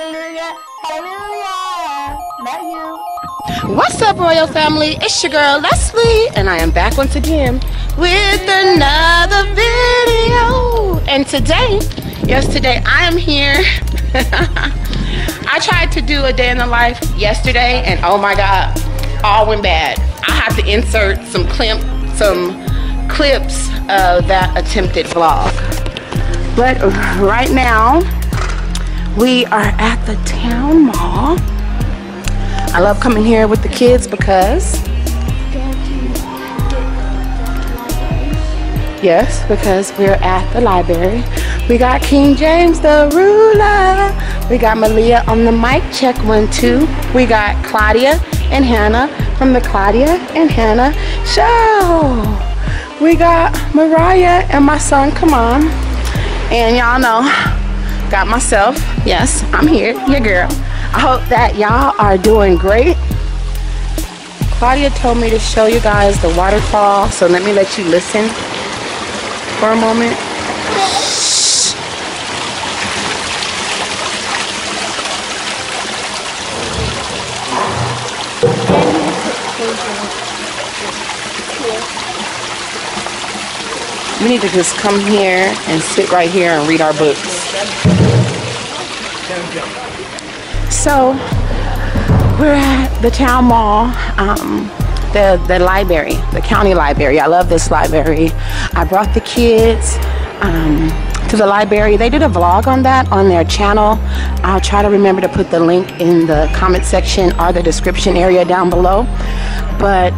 Hallelujah, hallelujah. Love you. What's up, royal family? It's your girl Leslie, and I am back once again with another video. And today, yesterday, I am here. I tried to do a day in the life yesterday, and oh my God, all went bad. I have to insert some clips of that attempted vlog. But right now, we are at the town mall. I love coming here with the kids because... Yes, because we're at the library. We got King James the ruler. We got Malia on the mic check 1, 2. We got Claudia and Hannah from the Claudia and Hannah show. We got Mariah and my son, come on. And y'all know... Got myself. Yes, I'm here, your girl. I hope that y'all are doing great. Claudia told me to show you guys the waterfall, so let me let you listen for a moment. We need to just come here and sit right here and read our books. So we're at the town mall, the library, the county library. I love this library. I brought the kids to the library. They did a vlog on that on their channel. I'll try to remember to put the link in the comment section or the description area down below. But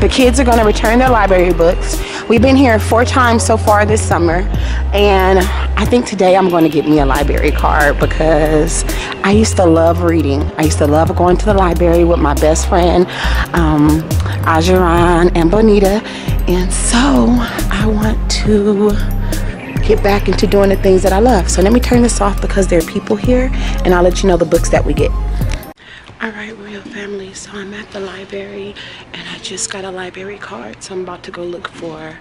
the kids are going to return their library books. We've been here 4 times so far this summer, and I think today I'm going to get me a library card because I used to love reading. I used to love going to the library with my best friend, Ajaran and Bonita, and so I want to get back into doing the things that I love. So let me turn this off because there are people here, and I'll let you know the books that we get. All right, royal family, so I'm at the library and I just got a library card, so I'm about to go look for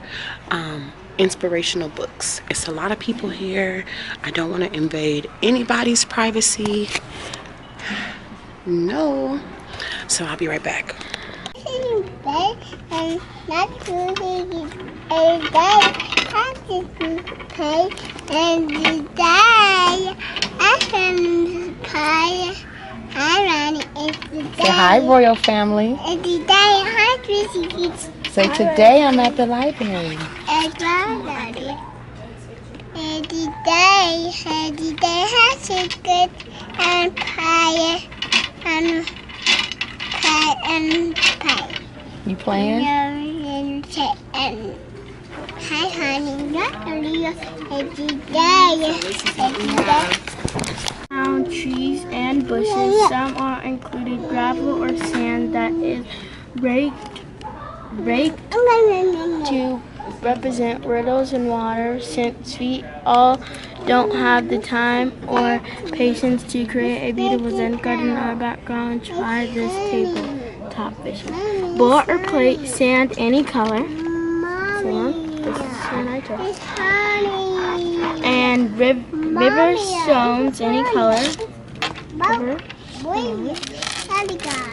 inspirational books. It's a lot of people here. I don't want to invade anybody's privacy. No. So I'll be right back. Say hi, royal family. And today, hi, Chrissy Kids. So today I'm at the library. And today, has a good and pie. You playing? Hi, honey. And today, trees and bushes, some are included gravel or sand that is raked to represent riddles and water, since we all don't have the time or patience to create a beautiful zen garden in our background. Try this table top fishing. Bowl or plate, sand any color. This is sand I draw. And river stones, any color. River.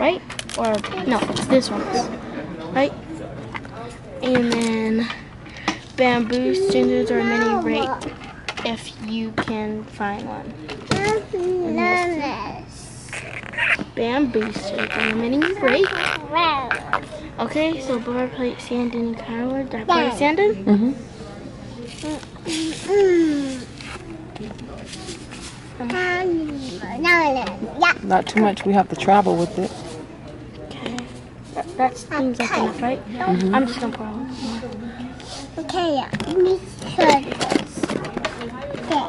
Right? Or, no, it's this one. Right? And then bamboo, cinders, or mini rake, if you can find one. Bamboo, cinders, mini rake. Okay, so bar plate, sand, any color. Did I put sand in? Not too much. We have to travel with it. Okay. That's things like that, right? I'm just gonna pour one. Okay, let me try this. Okay.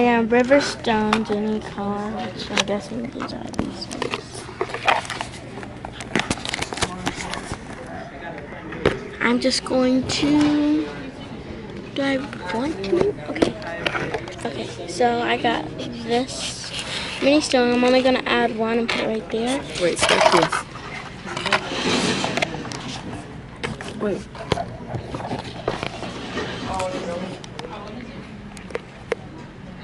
And river stones, any color, which I'm guessing these are these ones. I'm just going to... Do I want to? Okay. Okay, so I got this mini stone. I'm only gonna add one and put it right there. Wait, stop this. Wait.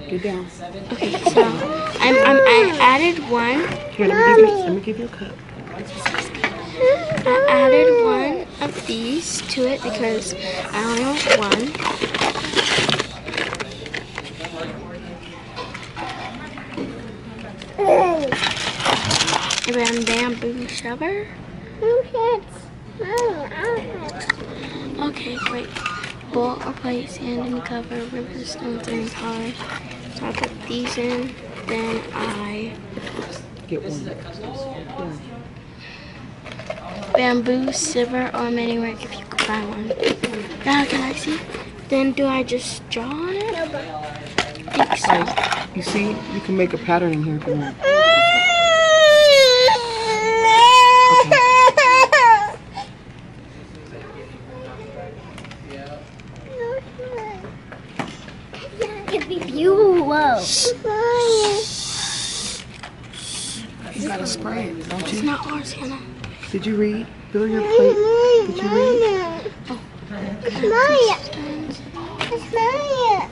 Get down. Okay, so I added one. Here, let me give you a cup. I added one of these to it because I only want one. Around bamboo shower. Okay, wait. Bowl or plate, sand and cover, river stones and color. So I put these in, then I get one. Yeah. Bamboo, silver, or mini work if you could buy one. Now can I see? Then do I just draw on it? I think so. You see, you can make a pattern in here if you want. Whoa. You gotta spray it, don't you? It's not ours, Hannah. Did you read? Fill your plate. Did you read? Oh. It's not it. It's not it.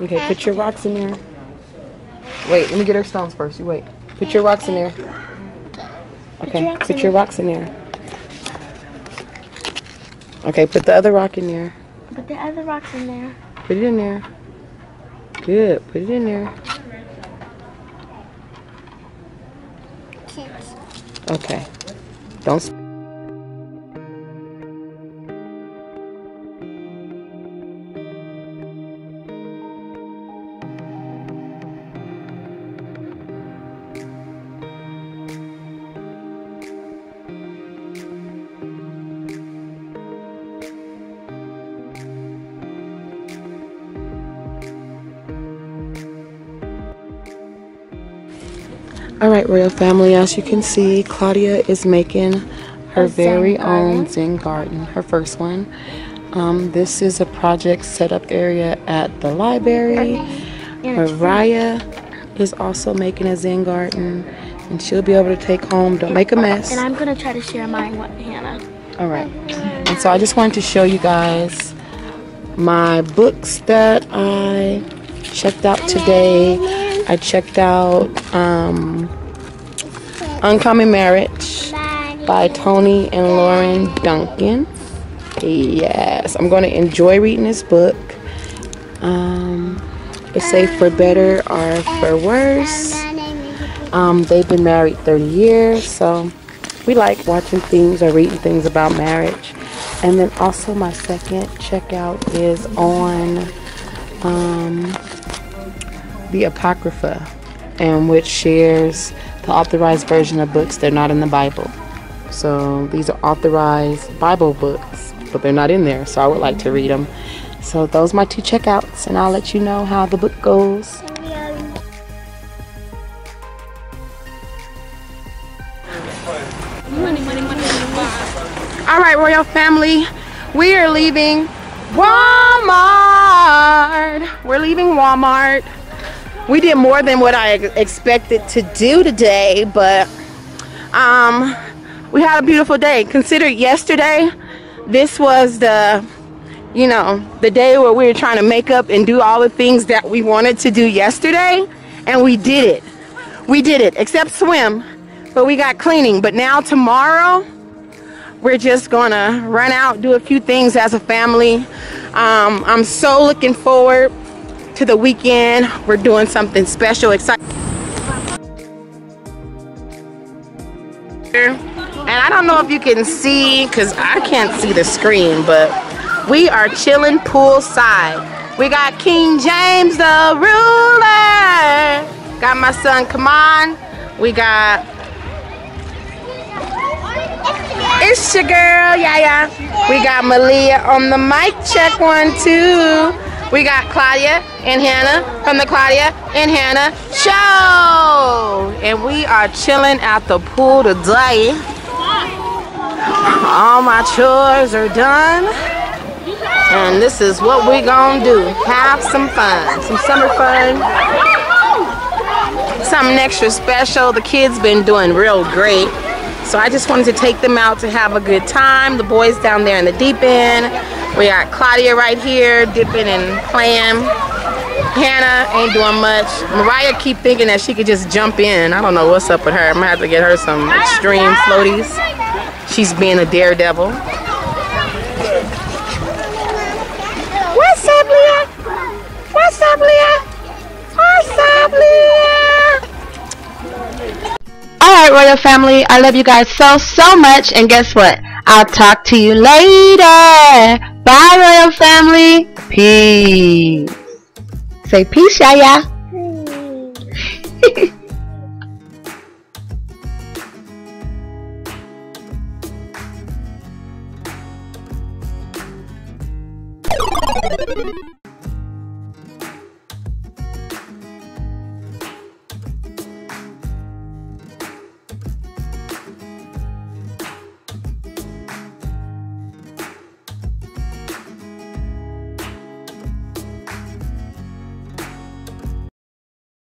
Okay, put your rocks in there. Wait, let me get her stones first. You wait. Put your rocks in there. Okay, put your rocks in there. Okay, put the other rock in there. Put the other rocks in there. Put it in there. Good, put it in there. Okay. Don't. Alright, Royal Family, as you can see, Claudia is making her very own Zen garden, her first one. This is a project setup area at the library. Mariah is also making a Zen garden, and she'll be able to take home. Don't make a mess. And I'm going to try to share mine with Hannah. Alright, and so I just wanted to show you guys my books that I checked out today. I checked out Uncommon Marriage by Tony and Lauren Duncan. Yes, I'm going to enjoy reading this book. It's safe for better or for worse. They've been married 30 years, so we like watching things or reading things about marriage. And then also my second checkout is on the Apocrypha, and which shares the authorized version of books that are not in the Bible. So these are authorized Bible books, but they're not in there, so I would like to read them. So those are my two checkouts, and I'll let you know how the book goes. Alright, Royal Family, we are leaving Walmart. We're leaving Walmart. We did more than what I expected to do today, but we had a beautiful day. Consider yesterday, this was the, you know, the day where we were trying to make up and do all the things that we wanted to do yesterday, and we did it. We did it, except swim, but we got cleaning. But now tomorrow, we're just gonna run out, do a few things as a family. I'm so looking forward to the weekend. We're doing something special, exciting. And I don't know if you can see, because I can't see the screen, but we are chilling poolside. We got King James the ruler. Got my son, come on. We got, it's your girl, yeah. We got Malia on the mic check, 1, 2. We got Claudia and Hannah from the Claudia and Hannah Show. And we are chilling at the pool today. All my chores are done. And this is what we're gonna do. Have some fun. Some summer fun. Something extra special. The kids been doing real great. So I just wanted to take them out to have a good time. The boys down there in the deep end. We got Claudia right here dipping and playing. Hannah ain't doing much. Mariah keep thinking that she could just jump in. I don't know what's up with her. I'm gonna have to get her some extreme floaties. She's being a daredevil. What's up, Leah? What's up, Leah? What's up, Leah? Alright, Royal Family, I love you guys so much, and guess what? I'll talk to you later. Bye, Royal Family. Peace. Say peace, Yaya. Peace.